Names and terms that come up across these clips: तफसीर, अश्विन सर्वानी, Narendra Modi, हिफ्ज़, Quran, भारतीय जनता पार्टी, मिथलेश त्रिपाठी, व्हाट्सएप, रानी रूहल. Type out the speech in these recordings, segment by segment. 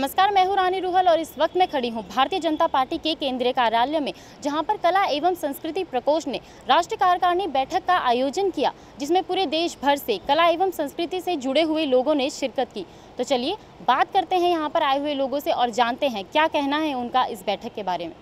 नमस्कार, मैं हूँ रानी रूहल और इस वक्त मैं खड़ी हूँ भारतीय जनता पार्टी के केंद्रीय कार्यालय में, जहाँ पर कला एवं संस्कृति प्रकोष्ठ ने राष्ट्रीय कार्यकारिणी बैठक का आयोजन किया, जिसमें पूरे देश भर से कला एवं संस्कृति से जुड़े हुए लोगों ने शिरकत की। तो चलिए बात करते हैं यहाँ पर आए हुए लोगों से और जानते हैं क्या कहना है उनका इस बैठक के बारे में।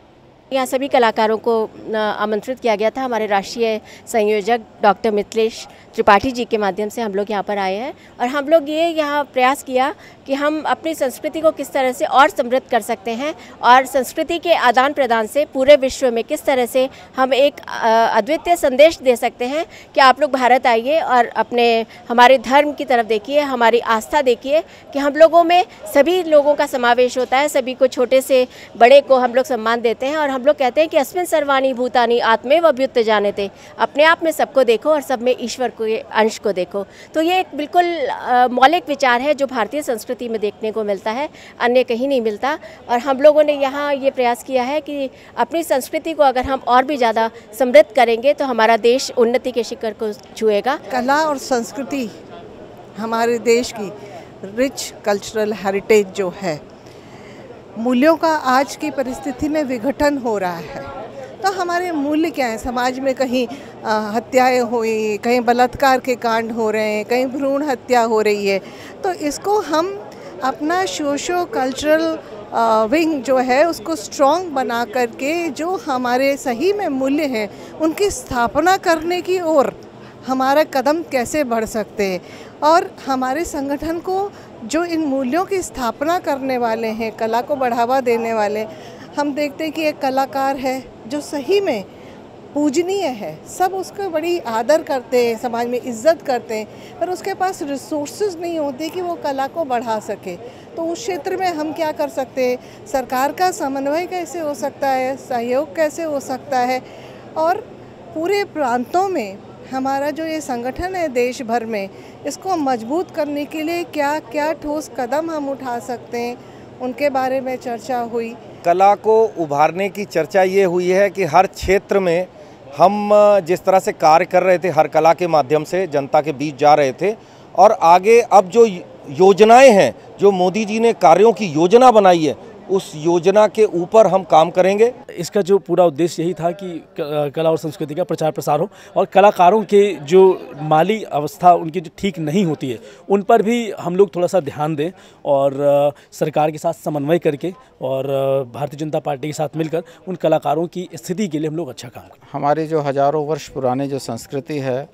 यहाँ सभी कलाकारों को आमंत्रित किया गया था। हमारे राष्ट्रीय संयोजक डॉक्टर मिथलेश त्रिपाठी जी के माध्यम से हम लोग यहाँ पर आए हैं और हम लोग ये यहाँ प्रयास किया कि हम अपनी संस्कृति को किस तरह से और समृद्ध कर सकते हैं और संस्कृति के आदान प्रदान से पूरे विश्व में किस तरह से हम एक अद्वितीय संदेश दे सकते हैं कि आप लोग भारत आइए और अपने हमारे धर्म की तरफ देखिए, हमारी आस्था देखिए कि हम लोगों में सभी लोगों का समावेश होता है, सभी को छोटे से बड़े को हम लोग सम्मान देते हैं। और हम लोग कहते हैं कि अश्विन सर्वानी भूतानी आत्मे व व्युत्त जाने थे, अपने आप में सबको देखो और सब में ईश्वर के अंश को देखो। तो ये एक बिल्कुल मौलिक विचार है जो भारतीय संस्कृति में देखने को मिलता है, अन्य कहीं नहीं मिलता। और हम लोगों ने यहाँ ये प्रयास किया है कि अपनी संस्कृति को अगर हम और भी ज़्यादा समृद्ध करेंगे तो हमारा देश उन्नति के शिखर को छुएगा। कला और संस्कृति हमारे देश की रिच कल्चरल हेरिटेज जो है, मूल्यों का आज की परिस्थिति में विघटन हो रहा है। तो हमारे मूल्य क्या हैं? समाज में कहीं हत्याएं हुई, कहीं बलात्कार के कांड हो रहे हैं, कहीं भ्रूण हत्या हो रही है। तो इसको हम अपना सोशो कल्चरल विंग जो है उसको स्ट्रॉन्ग बना करके जो हमारे सही में मूल्य हैं उनकी स्थापना करने की ओर हमारा कदम कैसे बढ़ सकते हैं। और हमारे संगठन को जो इन मूल्यों की स्थापना करने वाले हैं, कला को बढ़ावा देने वाले, हम देखते हैं कि एक कलाकार है जो सही में पूजनीय है, सब उसको बड़ी आदर करते हैं, समाज में इज्जत करते हैं, पर उसके पास रिसोर्सेज नहीं होते कि वो कला को बढ़ा सके। तो उस क्षेत्र में हम क्या कर सकते हैं? सरकार का समन्वय कैसे हो सकता है, सहयोग कैसे हो सकता है, और पूरे प्रांतों में हमारा जो ये संगठन है देश भर में, इसको मजबूत करने के लिए क्या क्या ठोस कदम हम उठा सकते हैं, उनके बारे में चर्चा हुई। कला को उभारने की चर्चा ये हुई है कि हर क्षेत्र में हम जिस तरह से कार्य कर रहे थे, हर कला के माध्यम से जनता के बीच जा रहे थे, और आगे अब जो योजनाएं हैं, जो मोदी जी ने कार्यों की योजना बनाई है, उस योजना के ऊपर हम काम करेंगे। इसका जो पूरा उद्देश्य यही था कि कला और संस्कृति का प्रचार प्रसार हो और कलाकारों के जो माली अवस्था उनकी जो ठीक नहीं होती है उन पर भी हम लोग थोड़ा सा ध्यान दें और सरकार के साथ समन्वय करके और भारतीय जनता पार्टी के साथ मिलकर उन कलाकारों की स्थिति के लिए हम लोग अच्छा काम करें। हमारे जो हजारों वर्ष पुराने जो संस्कृति है,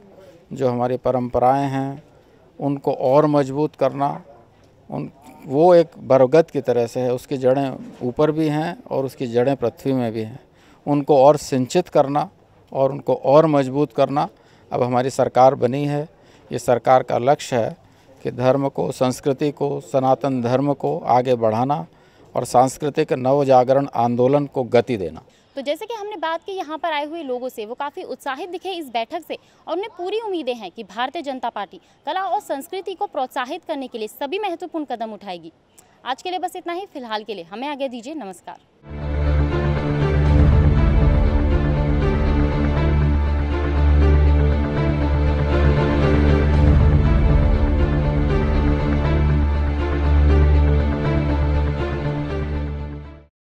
जो हमारी परंपराएँ हैं, उनको और मजबूत करना, वो एक बरगद की तरह से है, उसकी जड़ें ऊपर भी हैं और उसकी जड़ें पृथ्वी में भी हैं। उनको और सिंचित करना और उनको और मजबूत करना अब हमारी सरकार बनी है। ये सरकार का लक्ष्य है कि धर्म को, संस्कृति को, सनातन धर्म को आगे बढ़ाना और सांस्कृतिक नवजागरण आंदोलन को गति देना। तो जैसे कि हमने बात की यहाँ पर आए हुए लोगों से, वो काफ़ी उत्साहित दिखे इस बैठक से और उन्हें पूरी उम्मीदें हैं कि भारतीय जनता पार्टी कला और संस्कृति को प्रोत्साहित करने के लिए सभी महत्वपूर्ण कदम उठाएगी। आज के लिए बस इतना ही। फिलहाल के लिए हमें आगे दीजिए। नमस्कार।